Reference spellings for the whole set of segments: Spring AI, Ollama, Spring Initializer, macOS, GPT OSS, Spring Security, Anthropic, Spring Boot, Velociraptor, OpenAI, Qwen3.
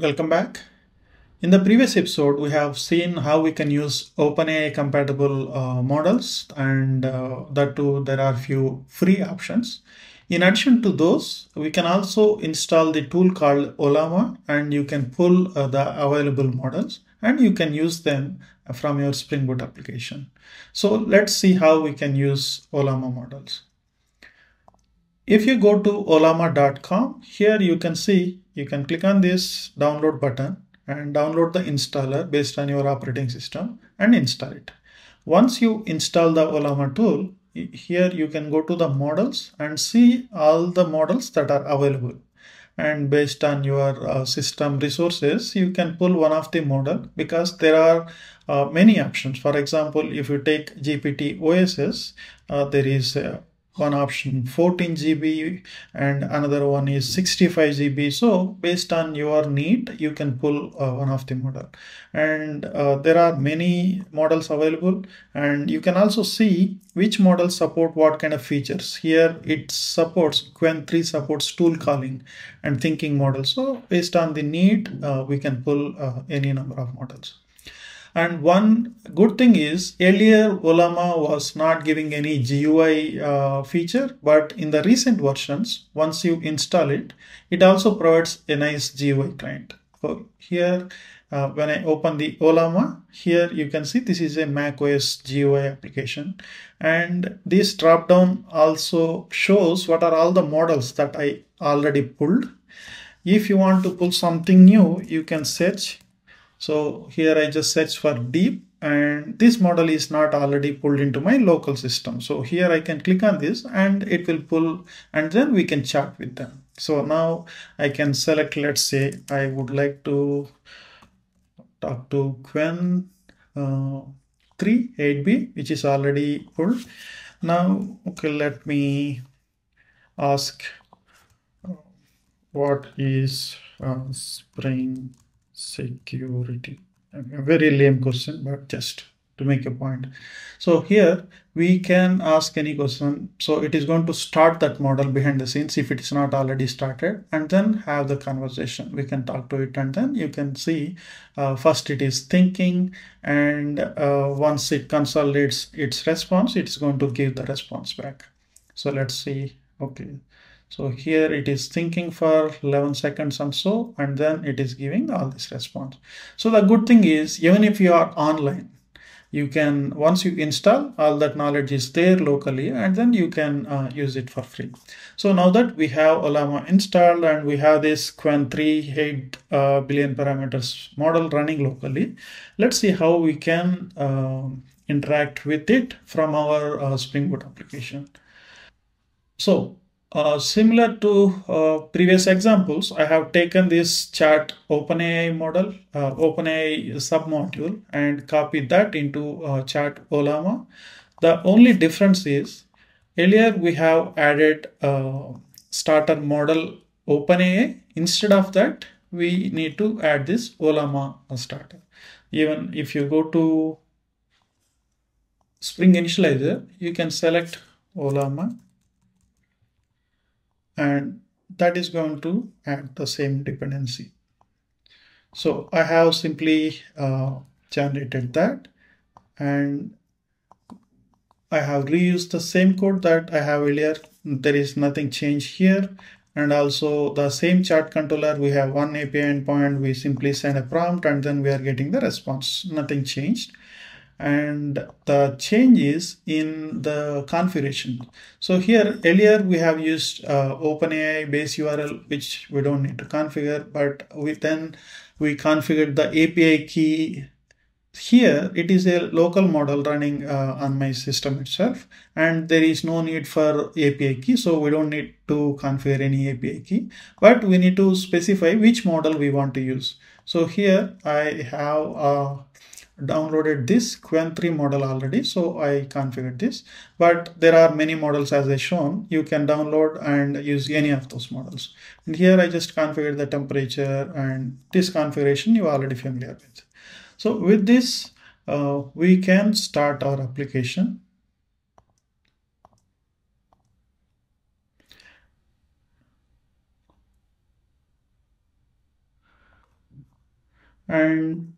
Welcome back. In the previous episode, we have seen how we can use OpenAI compatible models, and that too, there are few free options. In addition to those, we can also install the tool called Ollama, and you can pull the available models and you can use them from your Spring Boot application. So let's see how we can use Ollama models. If you go to ollama.com, here you can see you can click on this download button and download the installer based on your operating system and install it. Once you install the Ollama tool, here you can go to the models and see all the models that are available. And based on your system resources, you can pull one of the model because there are many options. For example, if you take GPT OSS, there is one option 14 GB and another one is 65 GB. So based on your need, you can pull one of the model. And there are many models available, and you can also see which models support what kind of features. Here it supports, Qwen3 supports tool calling and thinking models. So based on the need, we can pull any number of models. And one good thing is, earlier Ollama was not giving any GUI feature, but in the recent versions, once you install it, it also provides a nice GUI client. So here, when I open the Ollama, here you can see this is a macOS GUI application. And this drop-down also shows what are all the models that I already pulled. If you want to pull something new, you can search. So here I just search for deep, and this model is not already pulled into my local system. So here I can click on this and it will pull, and then we can chat with them. So now I can select, let's say I would like to talk to Qwen3 8B, which is already pulled. Now, okay, let me ask what is Spring Security. A very lame question, but just to make a point. So here we can ask any question. So it is going to start that model behind the scenes if it is not already started, and then have the conversation. We can talk to it, and then you can see first it is thinking, and once it consolidates its response, it's going to give the response back. So let's see. Okay. So here it is thinking for 11 seconds and so, and then it is giving all this response. So the good thing is, even if you are online, you can, once you install, all that knowledge is there locally, and then you can use it for free. So now that we have Ollama installed and we have this Qwen3 8 billion parameters model running locally, let's see how we can interact with it from our Spring Boot application. So, similar to previous examples, I have taken this chat OpenAI model, OpenAI submodule, and copied that into chat Ollama. The only difference is, earlier we have added starter model OpenAI. Instead of that, we need to add this Ollama starter. Even if you go to Spring Initializer, you can select Ollama, and that is going to add the same dependency. So I have simply generated that, and I have reused the same code that I have earlier. There is nothing changed here. And also the same chat controller, we have one API endpoint. We simply send a prompt, and then we are getting the response. Nothing changed. And the change is in the configuration. So here earlier we have used OpenAI base URL, which we don't need to configure, but we configured the API key. Here it is a local model running on my system itself, and there is no need for API key. So we don't need to configure any API key, but we need to specify which model we want to use. So here I have downloaded this Qwen3 model already, so I configured this, but there are many models as I shown. You can download and use any of those models. And here I just configured the temperature, and this configuration you are already familiar with. So with this, we can start our application. And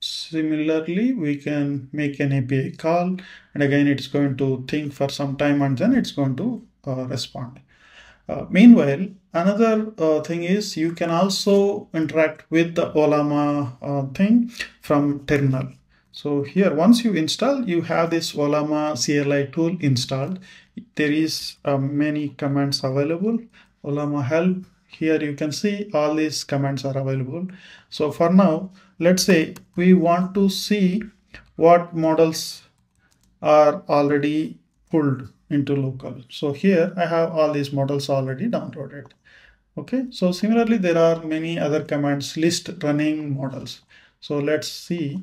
similarly, we can make an API call, and again it's going to think for some time and then it's going to respond. Meanwhile, another thing is you can also interact with the Ollama thing from terminal. So here, once you install, you have this Ollama CLI tool installed. There is many commands available. Ollama help. Here you can see all these commands are available. So for now, let's say we want to see what models are already pulled into local. So here I have all these models already downloaded. Okay, so similarly, there are many other commands, list running models. So let's see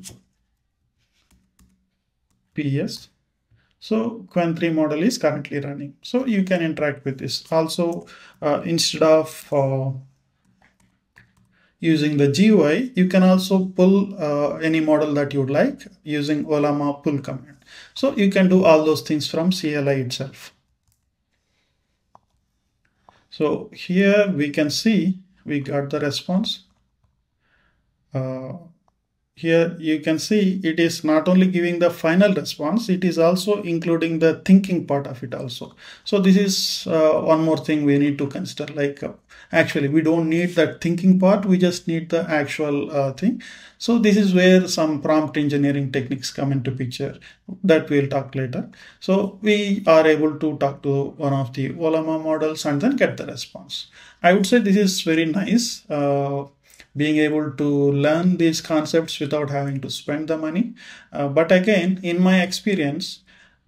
PS. So Qwen3 model is currently running. So you can interact with this. Also, instead of using the GUI, you can also pull any model that you like using Ollama pull command. So you can do all those things from CLI itself. So here we can see we got the response. Here you can see it is not only giving the final response, it is also including the thinking part of it also. So this is one more thing we need to consider, like actually we don't need that thinking part, we just need the actual thing. So this is where some prompt engineering techniques come into picture that we'll talk later. So we are able to talk to one of the Ollama models and then get the response. I would say this is very nice. Being able to learn these concepts without having to spend the money. But again, in my experience,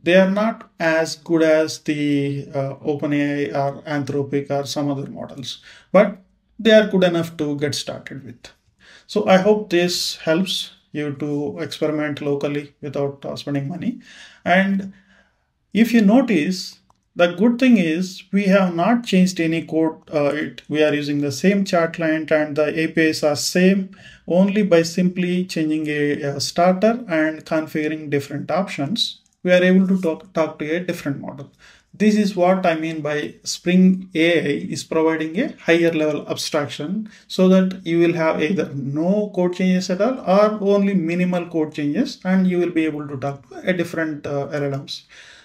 they are not as good as the OpenAI or Anthropic or some other models, but they are good enough to get started with. So I hope this helps you to experiment locally without spending money. And if you notice, the good thing is we have not changed any code. We are using the same chat client and the APIs are same, only by simply changing a starter and configuring different options, we are able to talk to a different model. This is what I mean by Spring AI is providing a higher level abstraction so that you will have either no code changes at all or only minimal code changes, and you will be able to talk to a different LLMs.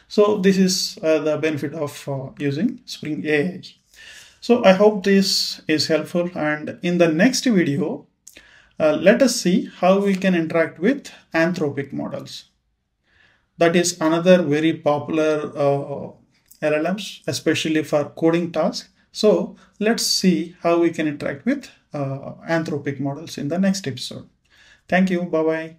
So this is the benefit of using Spring AI. So I hope this is helpful, and in the next video, let us see how we can interact with Anthropic models. That is another very popular LLMs, especially for coding tasks. So let's see how we can interact with Anthropic models in the next episode. Thank you. Bye-bye.